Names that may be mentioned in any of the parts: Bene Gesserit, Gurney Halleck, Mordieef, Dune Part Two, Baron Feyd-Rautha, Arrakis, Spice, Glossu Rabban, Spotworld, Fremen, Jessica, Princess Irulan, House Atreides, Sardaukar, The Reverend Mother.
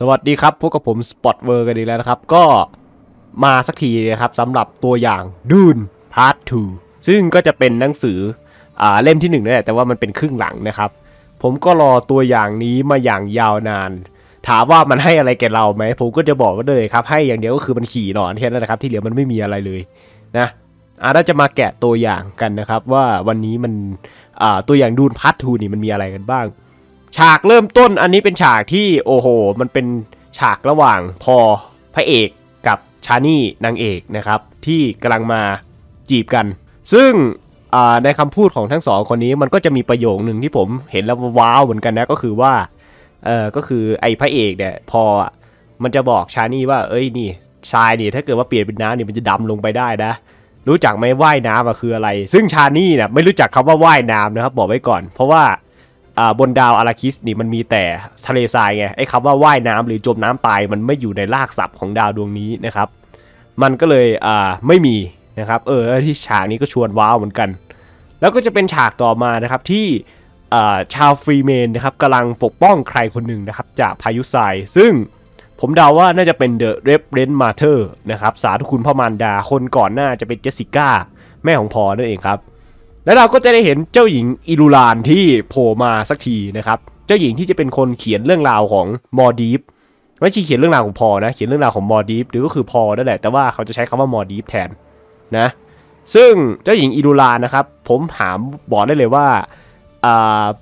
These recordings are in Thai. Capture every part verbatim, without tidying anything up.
สวัสดีครับพวกกับผม Spotworld กันอีกแล้วนะครับก็มาสักทีนะครับสำหรับตัวอย่าง Dune Part ทูซึ่งก็จะเป็นหนังสืออ่าเล่มที่หนึ่งนั่นแหละแต่ว่ามันเป็นครึ่งหลังนะครับผมก็รอตัวอย่างนี้มาอย่างยาวนานถามว่ามันให้อะไรแก่เราไหมผมก็จะบอกว่าเลยครับให้อย่างเดียวก็คือมันขี่หนอนแค่นั้นนะครับที่เหลือมันไม่มีอะไรเลยนะอ่ะเราจะมาแกะตัวอย่างกันนะครับว่าวันนี้มันอ่าตัวอย่าง Dune Part ทูนี่มันมีอะไรกันบ้างฉากเริ่มต้นอันนี้เป็นฉากที่โอ้โหมันเป็นฉากระหว่างพอพระเอกกับชานี่นางเอกนะครับที่กำลังมาจีบกันซึ่งในคำพูดของทั้งสองคนนี้มันก็จะมีประโยคหนึ่งที่ผมเห็นแล้วว้าวเหมือนกันนะก็คือว่าเออก็คือไอ้พระเอกเนี่ยพอมันจะบอกชานี่ว่าเอ้ยนี่ทรายนี่ถ้าเกิดว่าเปลี่ยนเป็นน้ำนี่มันจะดำลงไปได้นะรู้จักไหมว่ายน้ำอะคืออะไรซึ่งชานี่เนี่ยไม่รู้จักคำว่าว่ายน้ำนะครับบอกไว้ก่อนเพราะว่าบนดาวอาราคิสนี่มันมีแต่ทะเลทรายไงไอ้คำว่าว่ายน้ำหรือจมน้ำตายมันไม่อยู่ในรากศัพท์ของดาวดวงนี้นะครับมันก็เลยอ่าไม่มีนะครับเออที่ฉากนี้ก็ชวนว้าวเหมือนกันแล้วก็จะเป็นฉากต่อมานะครับที่อ่าชาวฟรีเมนนะครับกำลังปกป้องใครคนหนึ่งนะครับจากพายุทรายซึ่งผมเดาว่าน่าจะเป็นเดอะเรฟเรนมาเธอร์นะครับสาธุคุณพ่อมารดาคนก่อนหน้าจะเป็นเจสสิก้าแม่ของพอนั่นเองครับแล้วเราก็จะได้เห็นเจ้าหญิงอิลูลานที่โผล่มาสักทีนะครับเจ้าหญิงที่จะเป็นคนเขียนเรื่องราวของมอร์ดีฟไม่ใช่เขียนเรื่องราวของพอนะเขียนเรื่องราวของมอร์ดีฟหรือก็คือพอนั่นแหละแต่ว่าเขาจะใช้คำว่ามอร์ดีฟแทนนะซึ่งเจ้าหญิงอิลูลานนะครับผมถามบอกได้เลยว่า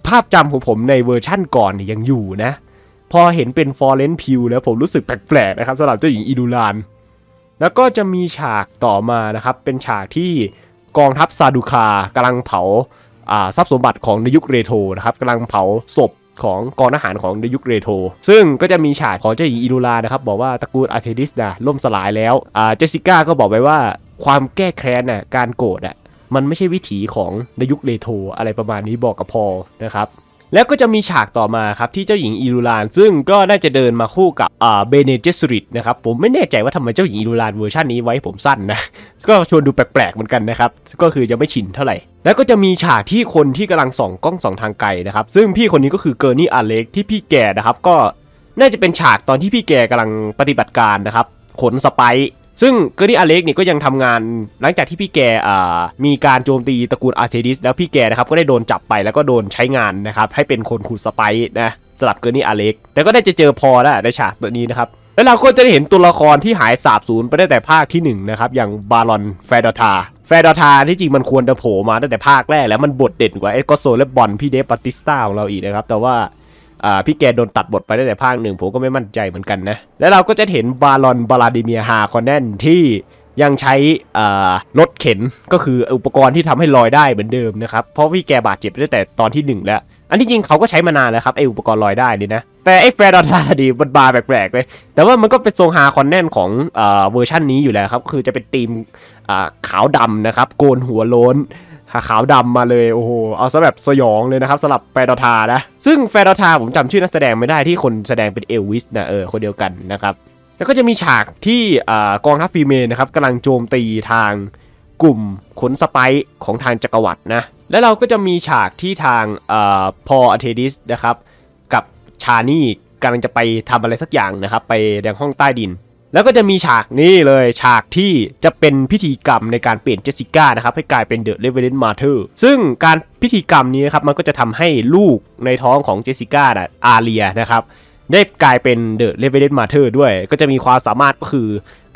ภาพจำของผมในเวอร์ชั่นก่อนยังอยู่นะพอเห็นเป็นฟอเรนซ์พิวแล้วผมรู้สึกแปลกๆนะครับสำหรับเจ้าหญิงอิลูลานแล้วก็จะมีฉากต่อมานะครับเป็นฉากที่กองทัพซาดูคากำลังเผาทรัพย์สมบัติของในยุคเรโทนะครับกำลังเผาศพของกองทหารของในยุคเรโทซึ่งก็จะมีฉากของเจ้าหญิงอิลูลานะครับบอกว่าตระกูลอาร์เทดิสนะล่มสลายแล้วเจสสิก้าก็บอกไว้ว่าความแก้แค้นน่ะการโกรธอ่ะมันไม่ใช่วิถีของในยุคเรโทอะไรประมาณนี้บอกกับพอนะครับแล้วก็จะมีฉากต่อมาครับที่เจ้าหญิงอิลูลานซึ่งก็น่าจะเดินมาคู่กับเบเนเจสริตนะครับผมไม่แน่ใจว่าทำไมเจ้าหญิงอิลูลานเวอร์ชันนี้ไว้ผมสั้นนะก็ชวนดูแปลกๆเหมือนกันนะครับก็คือจะไม่ชินเท่าไหร่แล้วก็จะมีฉากที่คนที่กำลังส่องกล้องส่องทางไกลนะครับซึ่งพี่คนนี้ก็คือเกอร์นี่อาเล็กที่พี่แกนะครับก็น่าจะเป็นฉากตอนที่พี่แกกำลังปฏิบัติการนะครับขนสไปซ์ซึ่งเกอร์นี่อาเล็กนี่ก็ยังทำงานหลังจากที่พี่แกมีการโจมตีตระกูลอาร์เทดิสแล้วพี่แกนะครับก็ได้โดนจับไปแล้วก็โดนใช้งานนะครับให้เป็นคนขุดสไปซ์นะสลับเกอร์นี่อาเล็กแต่ก็ได้จะเจอพอแล้วในฉากตัวนี้นะครับแล้วเราก็จะได้เห็นตัวละครที่หายสาบสูญไปตั้งแต่ภาคที่หนึ่งนะครับอย่างบารอนแฟดอทาแฟดอทาที่จริงมันควรจะโผล่มาตั้งแต่ภาคแรกแล้วมันบทเด่นกว่าเอ็กโกโซและบอนพี่เดฟปาติสต้าของเราอีกนะครับแต่ว่าพี่แกโดนตัดบทไปตั้งแต่ภาคหนึ่งผมก็ไม่มั่นใจเหมือนกันนะแล้วเราก็จะเห็นบารอนบาลาดิเมียฮาคอนแนนที่ยังใช้รถเข็นก็คืออุปกรณ์ที่ทำให้ลอยได้เหมือนเดิมนะครับเพราะพี่แกบาดเจ็บตั้งแต่ตอนที่หนึ่งแล้วอันที่จริงเขาก็ใช้มานานแล้วครับไออุปกรณ์ลอยได้นี่นะแต่ไอแฟร์ดอทาดีมันบาแปลกๆเลยแต่ว่ามันก็เป็นทรงฮาคอนแนนของเวอร์ชันนี้อยู่แล้วครับคือจะเป็นธีมขาวดำนะครับโกนหัวโล้นขาวดำมาเลยโอ้โหเอาซะแบบสยองเลยนะครับสำหรับแฟร์ดอทานะซึ่งแฟร์ดอทาผมจำชื่อนักแสดงไม่ได้ที่คนแสดงเป็นเอลวิสนะเออคนเดียวกันนะครับแล้วก็จะมีฉากที่กองทัพฟีเมนนะครับกำลังโจมตีทางกลุ่มขนสไปซ์ของทางจักรวรรดินะแล้วเราก็จะมีฉากที่ทางพออาร์เทดิสนะครับกับชานี่กำลังจะไปทำอะไรสักอย่างนะครับไปยังห้องใต้ดินแล้วก็จะมีฉากนี้เลยฉากที่จะเป็นพิธีกรรมในการเปลี่ยนเจสสิก้านะครับให้กลายเป็นเดอะเรเวเรนต์มาเธอร์ซึ่งการพิธีกรรมนี้นะครับมันก็จะทำให้ลูกในท้องของเจสสิก้านะอาเรียนะครับได้กลายเป็นเดอะเรเวเรนต์มาเธอร์ด้วยก็จะมีความสามารถก็คือ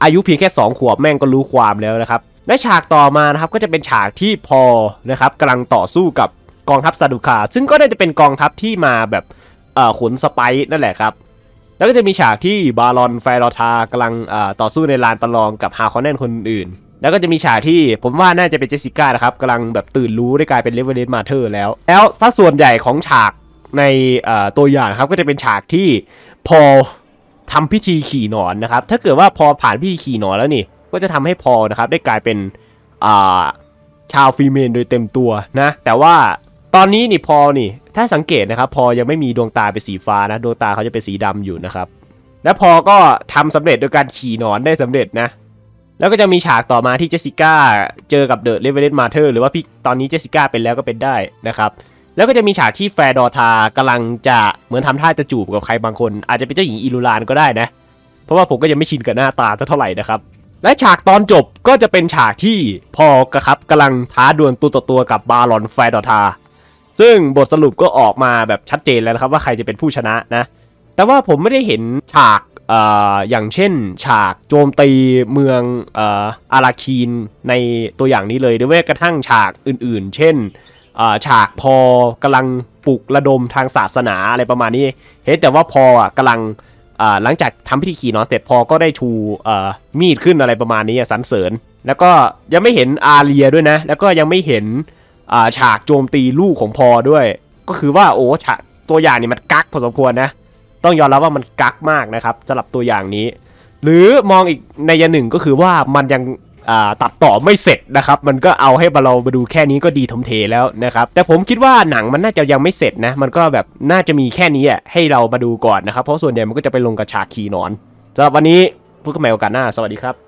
อายุเพียงแค่สองขวบแม่งก็รู้ความแล้วนะครับและฉากต่อมานะครับก็จะเป็นฉากที่พอนะครับกำลังต่อสู้กับกองทัพซาดูคาซึ่งก็น่าจะเป็นกองทัพที่มาแบบขนสไปซ์นั่นแหละครับแล้วก็จะมีฉากที่บารอนแฟรอทากำลังต่อสู้ในลานประลองกับฮาคอนแนนคนอื่นแล้วก็จะมีฉากที่ผมว่าน่าจะเป็นเจสสิก้านะครับกำลังแบบตื่นรู้ได้กลายเป็นเรเวเรนต์มาเธอร์แล้วแล้วสัดส่วนใหญ่ของฉากในตัวอย่างครับก็จะเป็นฉากที่พอทำพิธีขี่หนอนนะครับถ้าเกิดว่าพอผ่านพิธีขี่หนอนแล้วนี่ก็จะทำให้พอนะครับได้กลายเป็นชาวฟีเมนโดยเต็มตัวนะแต่ว่าตอนนี้นี่พอนี่ถ้าสังเกตนะครับพอยังไม่มีดวงตาเป็นสีฟ้านะดวงตาเขาจะเป็นสีดำอยู่นะครับและพอก็ทำสำเร็จโดยการขี่หนอนได้สำเร็จนะแล้วก็จะมีฉากต่อมาที่เจสสิก้าเจอกับเดอะเรเวเรนต์มาเธอร์หรือว่าพี่ตอนนี้เจสสิก้าเป็นแล้วก็เป็นได้นะครับ แล้วก็จะมีฉากที่แฟดอทากำลังจะเหมือนทำท่าจะจูบกับใครบางคนอาจจะเป็นเจ้าหญิงอิลูลานก็ได้นะเพราะว่าผมก็ยังไม่ชินกับหน้าตาเท่าไหร่นะครับและฉากตอนจบก็จะเป็นฉากที่พอกระครับกำลังท้าดวลตัวต่อตัวกับบารอนแฟดอทาซึ่งบทสรุปก็ออกมาแบบชัดเจนแล้วนะครับว่าใครจะเป็นผู้ชนะนะแต่ว่าผมไม่ได้เห็นฉากอ่าอย่างเช่นฉากโจมตีเมืองอ่าอาราคีนในตัวอย่างนี้เลยหรือแม้กระทั่งฉากอื่นๆเช่นอ่าฉากพอกำลังปลุกระดมทางศาสนาอะไรประมาณนี้เห็นแต่ว่าพออ่ะกำลังอ่าหลังจากทำพิธีขี่นอนเสร็จพอก็ได้ชูอ่ามีดขึ้นอะไรประมาณนี้สรรเสริญแล้วก็ยังไม่เห็นอาเรียด้วยนะแล้วก็ยังไม่เห็นอ่าฉากโจมตีลูกของพอด้วยก็คือว่าโอ้ฉากตัวอย่างนี่มันกักพอสมควรนะต้องยอมรับว่ามันกักมากนะครับสำหรับตัวอย่างนี้หรือมองอีกในอย่างหนึ่งก็คือว่ามันยังตัดต่อไม่เสร็จนะครับมันก็เอาให้เรามาดูแค่นี้ก็ดีทมเทแล้วนะครับแต่ผมคิดว่าหนังมันน่าจะยังไม่เสร็จนะมันก็แบบน่าจะมีแค่นี้ให้เรามาดูก่อนนะครับเพราะส่วนใหญ่มันก็จะไปลงกับฉากขี่นอนสำหรับวันนี้พบกันใหม่โอกาสหน้าสวัสดีครับ